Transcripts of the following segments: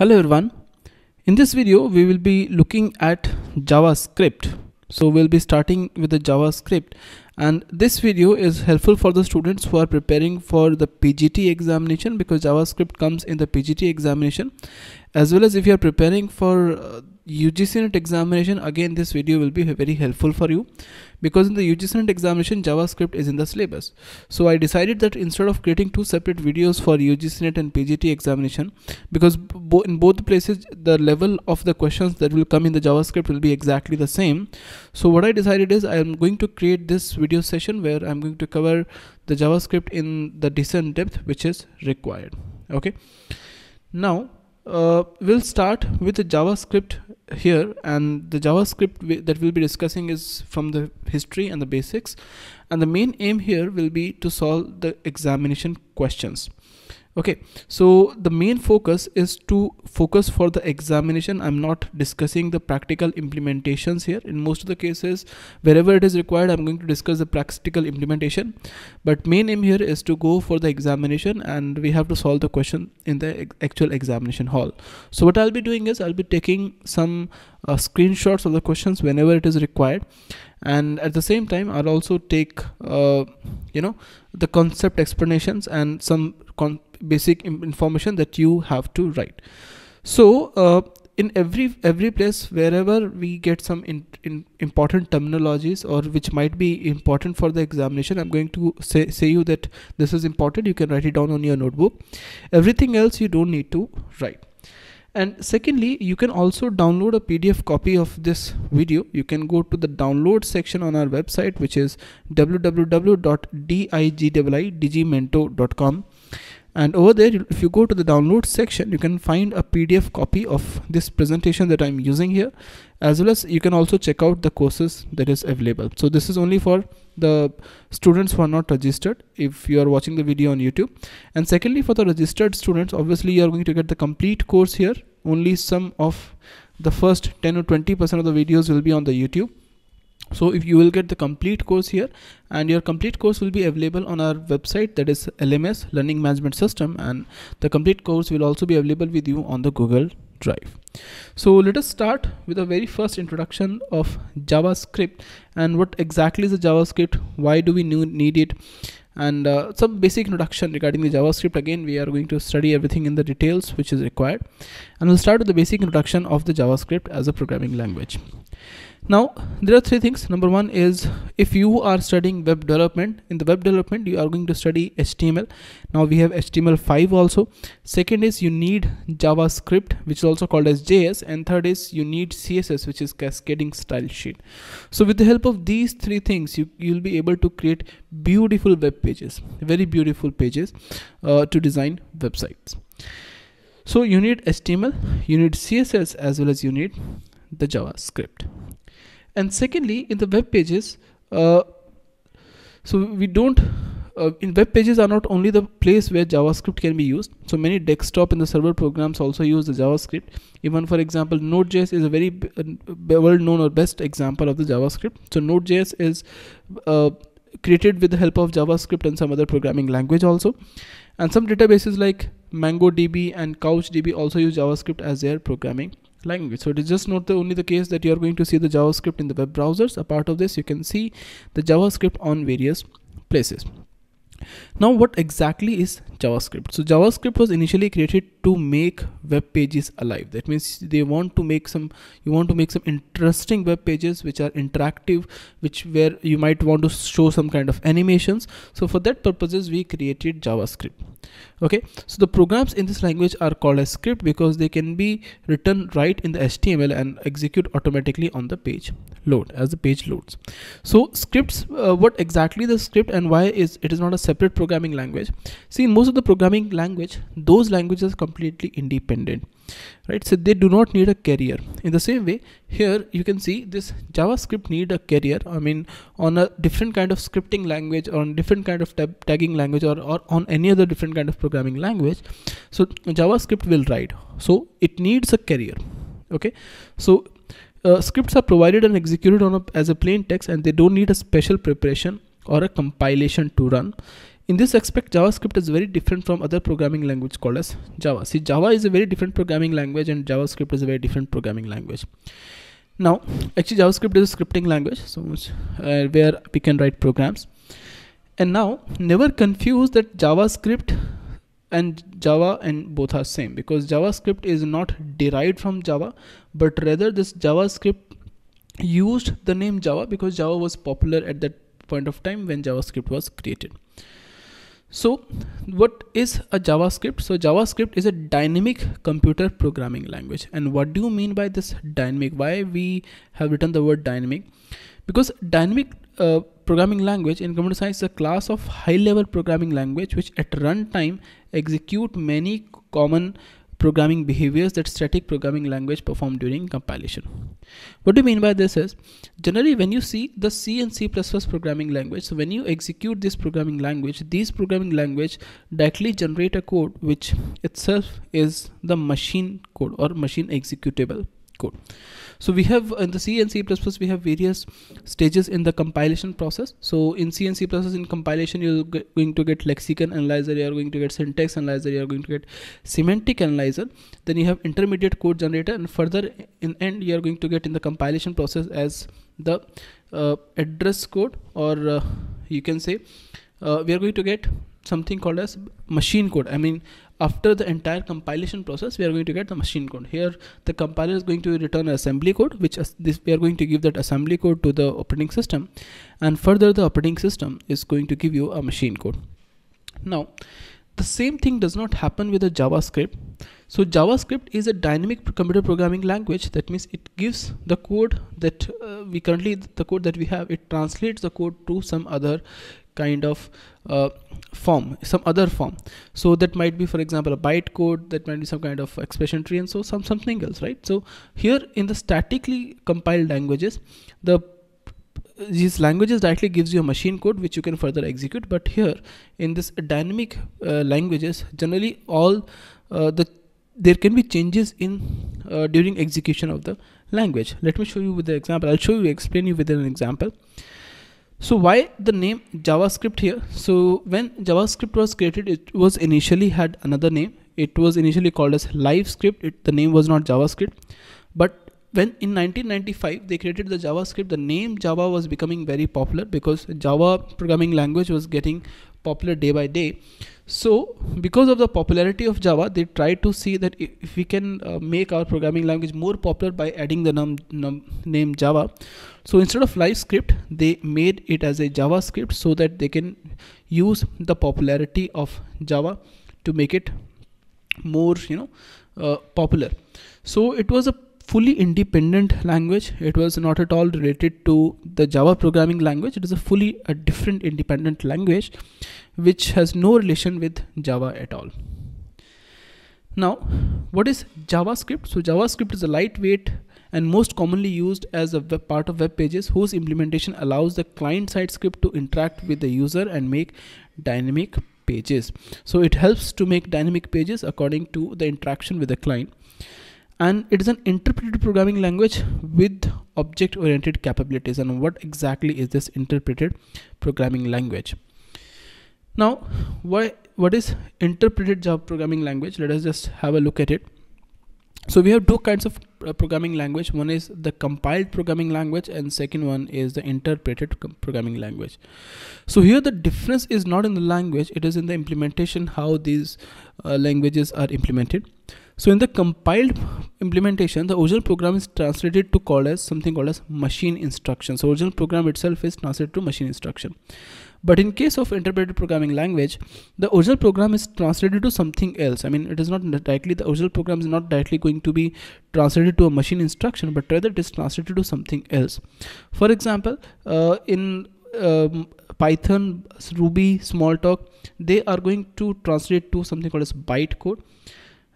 Hello everyone. In this video we will be looking at JavaScript. So we'll be starting with the JavaScript, and this video is helpful for the students who are preparing for the PGT examination, because JavaScript comes in the PGT examination, as well as if you are preparing for UGCNET examination. Again, this video will be very helpful for you, because in the UGCNET examination JavaScript is in the syllabus. So I decided that instead of creating two separate videos for UGCNET and PGT examination, because in both places the level of the questions that will come in the JavaScript will be exactly the same, so what I decided is I am going to create this video session where I'm going to cover the JavaScript in the decent depth which is required. Okay, now we'll start with the JavaScript here, and the JavaScript that we'll be discussing is from the history and the basics, and the main aim here will be to solve the examination questions. Okay, so the main focus is to focus for the examination. I'm not discussing the practical implementations here. In most of the cases, wherever it is required, I'm going to discuss the practical implementation, but main aim here is to go for the examination, and we have to solve the question in the actual examination hall. So what I'll be doing is I'll be taking some screenshots of the questions whenever it is required, and at the same time I'll also take the concept explanations and some basic information that you have to write. So in every place, wherever we get some important terminologies or which might be important for the examination, I'm going to say you that this is important, you can write it down on your notebook. Everything else you don't need to write. And secondly, you can also download a PDF copy of this video. You can go to the download section on our website, which is www.digiimento.com, and over there, if you go to the download section, you can find a PDF copy of this presentation that I'm using here, as well as you can also check out the courses that is available. So this is only for the students who are not registered, if you are watching the video on YouTube. And secondly, for the registered students, obviously you are going to get the complete course here. Only some of the first 10 or 20% of the videos will be on the YouTube. So if you will get the complete course here, and your complete course will be available on our website, that is LMS, Learning Management System, and the complete course will also be available with you on the Google Drive. So let us start with the very first introduction of JavaScript, and what exactly is the JavaScript, why do we need it, and some basic introduction regarding the JavaScript. Again, we are going to study everything in the details which is required, and we'll start with the basic introduction of the JavaScript as a programming language. Now there are three things. Number one is, if you are studying web development, in the web development you are going to study HTML. Now we have HTML5 also. Second is you need JavaScript, which is also called as JS, and third is you need CSS, which is cascading style sheet. So with the help of these three things, you'll be able to create beautiful web pages, very beautiful pages to design websites. So you need HTML, you need CSS, as well as you need the JavaScript. And secondly, in the web pages, web pages are not only the place where JavaScript can be used. So many desktop and the server programs also use the JavaScript. Even for example, Node.js is a very well known or best example of the JavaScript. So Node.js is created with the help of JavaScript and some other programming language also. And some databases like MongoDB and CouchDB also use JavaScript as their programming language. So it is just not only the case that you are going to see the JavaScript in the web browsers. Apart of this, you can see the JavaScript on various places. Now what exactly is JavaScript? So JavaScript was initially created to make web pages alive. That means you want to make some interesting web pages which are interactive, where you might want to show some kind of animations. So for that purposes we created JavaScript. Okay, so the programs in this language are called as script because they can be written right in the HTML and execute automatically on the page load, as the page loads. So scripts, what exactly the script and why it is not a separate programming language? See, in most of the programming language, those languages completely independent, right? So they do not need a carrier. In the same way, here you can see this JavaScript need a carrier. I mean, on a different kind of scripting language, or on different kind of tagging language, or on any other different kind of programming language, so JavaScript will write. So it needs a carrier. Okay, so scripts are provided and executed as a plain text, and they don't need a special preparation or a compilation to run. In this aspect, JavaScript is very different from other programming language called as Java. See, Java is a very different programming language and JavaScript is a very different programming language. Now, actually JavaScript is a scripting language, so where we can write programs. And now, never confuse that JavaScript and Java and both are same, because JavaScript is not derived from Java, but rather this JavaScript used the name Java because Java was popular at that point of time when JavaScript was created. So what is a JavaScript? So JavaScript is a dynamic computer programming language. And what do you mean by this dynamic? Why we have written the word dynamic? Because dynamic programming language in computer science is a class of high-level programming language which at runtime execute many common programming behaviors that static programming language perform during compilation. What do you mean by this is, generally when you see the C and C++ programming language, so when you execute this programming language, these programming language directly generate a code which itself is the machine code or machine executable code. So we have in the C and C++ we have various stages in the compilation process. So in C and C++ in compilation you're going to get lexicon analyzer, you're going to get syntax analyzer, you're going to get semantic analyzer, then you have intermediate code generator, and further in end you're going to get in the compilation process as the address code, or you can say we are going to get something called as machine code. I mean, after the entire compilation process we are going to get the machine code. Here the compiler is going to return assembly code, which we are going to give that assembly code to the operating system, and further the operating system is going to give you a machine code. Now the same thing does not happen with the JavaScript. So JavaScript is a dynamic computer programming language. That means it gives the code that the code that we have, it translates the code to some other kind of form, some other form. So that might be, for example, a bytecode, that might be some kind of expression tree, and so something else, right? So here in the statically compiled languages, these languages directly gives you a machine code which you can further execute. But here in this dynamic languages, generally all there can be changes in during execution of the language. Let me show you with the example. I'll show you, explain you with an example. So why the name JavaScript here? So when JavaScript was created, it was initially had another name. It was initially called as LiveScript. The name was not JavaScript. But when in 1995 they created the JavaScript, the name Java was becoming very popular because Java programming language was getting popular day by day. So because of the popularity of Java, they tried to see that if we can make our programming language more popular by adding the name Java. So instead of LiveScript, they made it as a JavaScript so that they can use the popularity of Java to make it more, popular. So it was a fully independent language. It was not at all related to the Java programming language. It is a fully different independent language which has no relation with Java at all. Now what is JavaScript? So JavaScript is a lightweight and most commonly used as a web part of web pages whose implementation allows the client side script to interact with the user and make dynamic pages. So it helps to make dynamic pages according to the interaction with the client. And it is an interpreted programming language with object-oriented capabilities. And what exactly is this interpreted programming language? Now, what is interpreted Java programming language? Let us just have a look at it. So we have two kinds of programming language. One is the compiled programming language and second one is the interpreted programming language. So here the difference is not in the language, it is in the implementation, how these languages are implemented. So in the compiled implementation, the original program is translated to something called as machine instruction. So original program itself is translated to machine instruction. But in case of interpreted programming language, the original program is translated to something else. I mean, it is not directly, the original program is not directly going to be translated to a machine instruction, but rather it is translated to something else. For example, in Python, Ruby, Smalltalk, they are going to translate to something called as bytecode,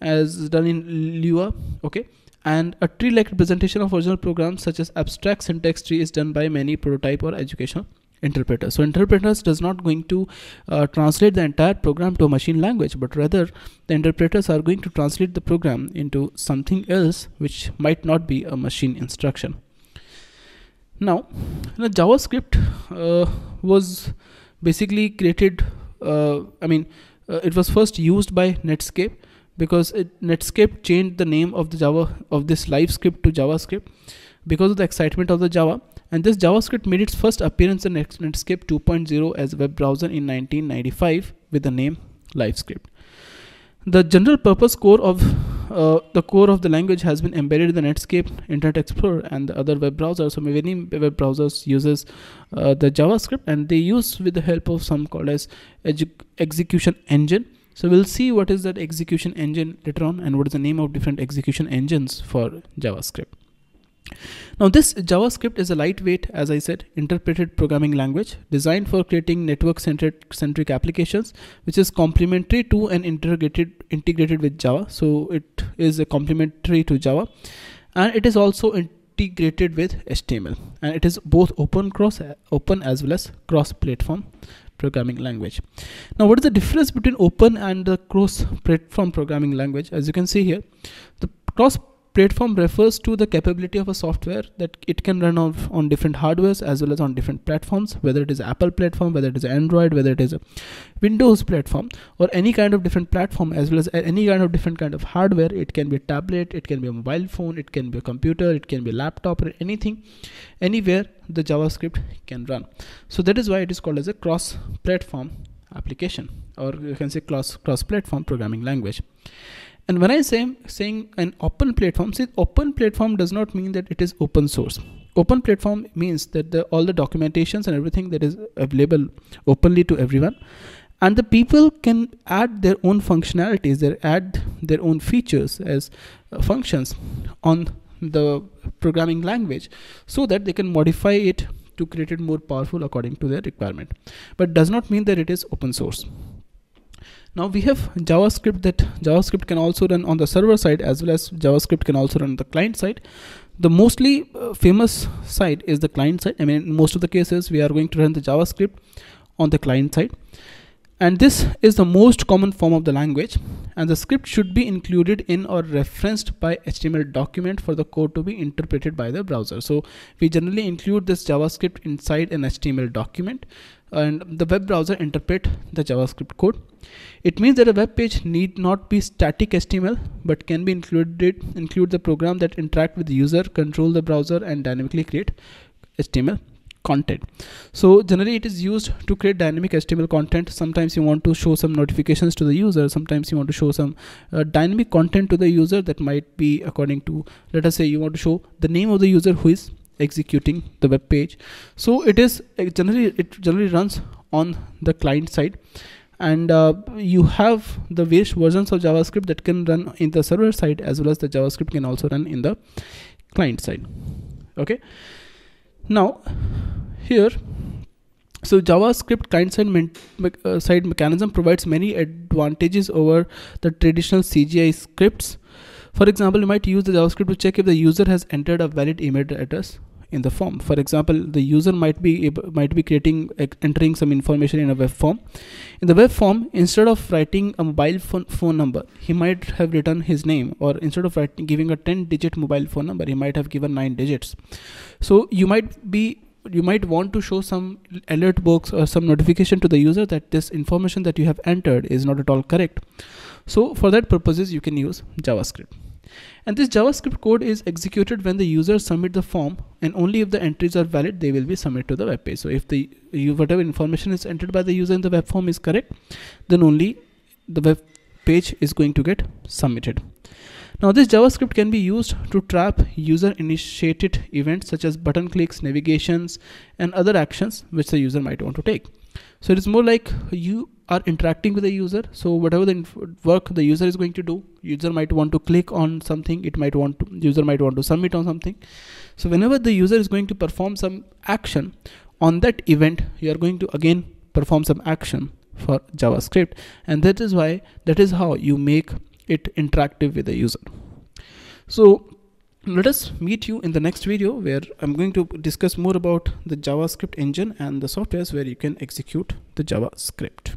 as done in Lua, okay? And a tree-like representation of original programs such as abstract syntax tree is done by many prototype or educational interpreters. So interpreters does not going to translate the entire program to a machine language, but rather the interpreters are going to translate the program into something else which might not be a machine instruction. Now, JavaScript was basically created it was first used by Netscape, because Netscape changed the name of the this live script to JavaScript because of the excitement of the Java, and this JavaScript made its first appearance in Netscape 2.0 as a web browser in 1995 with the name LiveScript. The general purpose core of the language has been embedded in the Netscape, Internet Explorer and the other web browsers. So many web browsers uses the JavaScript, and they use with the help of some called as execution engine. So we'll see what is that execution engine later on and what is the name of different execution engines for JavaScript. Now this JavaScript is a lightweight, as I said, interpreted programming language designed for creating network-centric applications, which is complementary to and integrated with Java. So it is a complementary to Java, and it is also integrated with HTML, and it is both open as well as cross-platform programming language. Now what is the difference between open and the cross-platform programming language? As you can see here, the cross-platform refers to the capability of a software that it can run on different hardwares as well as on different platforms, whether it is Apple platform, whether it is Android, whether it is a Windows platform, or any kind of different platform, as well as any kind of different kind of hardware. It can be a tablet, it can be a mobile phone, it can be a computer, it can be a laptop, or anything, anywhere the JavaScript can run. So that is why it is called as a cross-platform application, or you can say cross-platform programming language. And when I saying an open platform, see, open platform does not mean that it is open source. Open platform means that all the documentations and everything that is available openly to everyone, and the people can add their own functionalities, they add their own features as functions on the programming language, so that they can modify it to create it more powerful according to their requirement, but does not mean that it is open source. Now we have JavaScript, that JavaScript can also run on the server side as well as JavaScript can also run on the client side. The mostly famous side is the client side. I mean, in most of the cases we are going to run the JavaScript on the client side, and this is the most common form of the language, and the script should be included in or referenced by HTML document for the code to be interpreted by the browser. So we generally include this JavaScript inside an HTML document, and the web browser interpret the JavaScript code. It means that a web page need not be static HTML, but can be include the program that interact with the user, control the browser, and dynamically create HTML content. So generally it is used to create dynamic HTML content. Sometimes you want to show some notifications to the user, sometimes you want to show some dynamic content to the user that might be according to, let us say you want to show the name of the user who is executing the web page. So it is generally runs on the client side, and you have the various versions of JavaScript that can run in the server side as well as the JavaScript can also run in the client side. Okay, now here, so JavaScript client-side mechanism provides many advantages over the traditional CGI scripts. For example, you might use the JavaScript to check if the user has entered a valid email address in the form. For example, the user might be entering some information in a web form. In the web form, instead of writing a mobile phone number, he might have written his name, or instead of giving a 10-digit mobile phone number, he might have given 9 digits. So you might want to show some alert box or some notification to the user that this information that you have entered is not at all correct. So for that purposes you can use JavaScript, and this JavaScript code is executed when the user submit the form, and only if the entries are valid they will be submitted to the web page. So if whatever information is entered by the user in the web form is correct, then only the web page is going to get submitted. Now this JavaScript can be used to trap user initiated events such as button clicks, navigations and other actions which the user might want to take. So it is more like you are interacting with the user, so whatever the work the user is going to do, user might want to click on something, user might want to submit on something. So whenever the user is going to perform some action on that event, you are going to again perform some action for JavaScript, and that is how you make it interactive with the user. So let us meet you in the next video, where I'm going to discuss more about the JavaScript engine and the softwares where you can execute the JavaScript.